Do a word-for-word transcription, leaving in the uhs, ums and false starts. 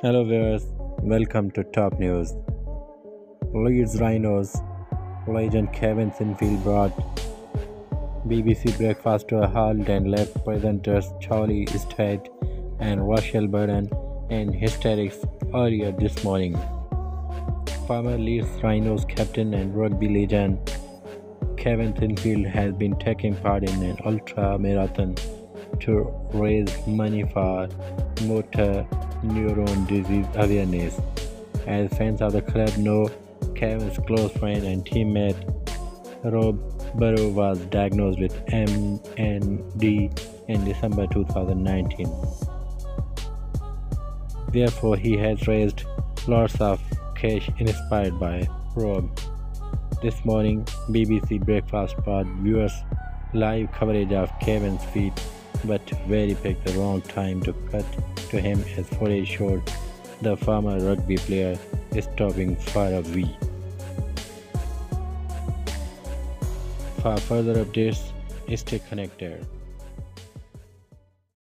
Hello viewers, welcome to Top News. Leeds Rhinos legend Kevin Sinfield brought B B C Breakfast to a halt and left presenters Charlie Stead and Rachel Burden in hysterics earlier this morning. Former Leeds Rhinos captain and rugby legend Kevin Sinfield has been taking part in an ultra-marathon to raise money for motor neuron disease awareness. As fans of the club know, Kevin's close friend and teammate Rob Burrow was diagnosed with M N D in December two thousand nineteen. Therefore, he has raised lots of cash inspired by Rob. This morning, B B C Breakfast brought viewers live coverage of Kevin's feat, but very picked the wrong time to cut to him, as footage showed the former rugby player stopping for a wee. For further updates, stay connected.